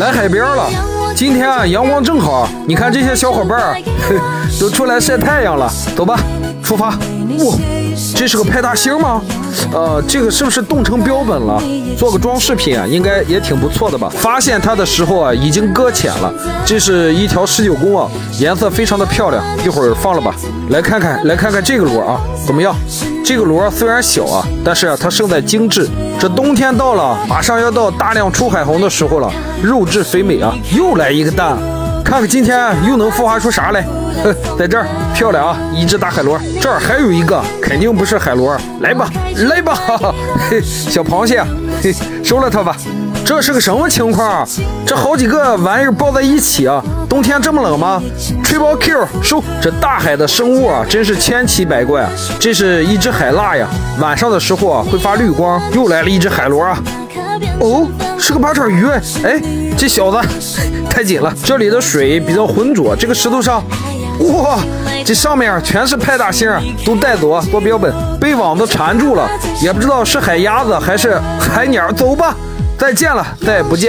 来海边了。今天啊，阳光正好，你看这些小伙伴都出来晒太阳了。走吧，出发。哇，这是个派大星吗？这个是不是冻成标本了？做个装饰品啊，应该也挺不错的吧？发现它的时候啊，已经搁浅了。这是一条19公啊，颜色非常的漂亮，一会儿放了吧。来看看这个螺啊，怎么样？ 这个螺虽然小啊，但是啊，它胜在精致。这冬天到了，马上要到大量出海虹的时候了，肉质肥美啊！又来一个蛋，看看今天又能孵化出啥来？在这儿漂亮啊，一只大海螺。这儿还有一个，肯定不是海螺。来吧，来吧，哈哈嘿，小螃蟹，嘿，收了它吧。这是个什么情况啊？这好几个玩意儿抱在一起啊！冬天这么冷吗？Triple Q 收！这大海的生物啊，真是千奇百怪啊！这是一只海蜡呀，晚上的时候啊会发绿光。又来了一只海螺啊！哦，是个八爪鱼哎！哎，这小子太紧了，这里的水比较浑浊。这个石头上，哇，这上面全是派大星，都带走啊，做标本。被网子缠住了，也不知道是海鸭子还是海鸟。走吧。 再见了，再不见。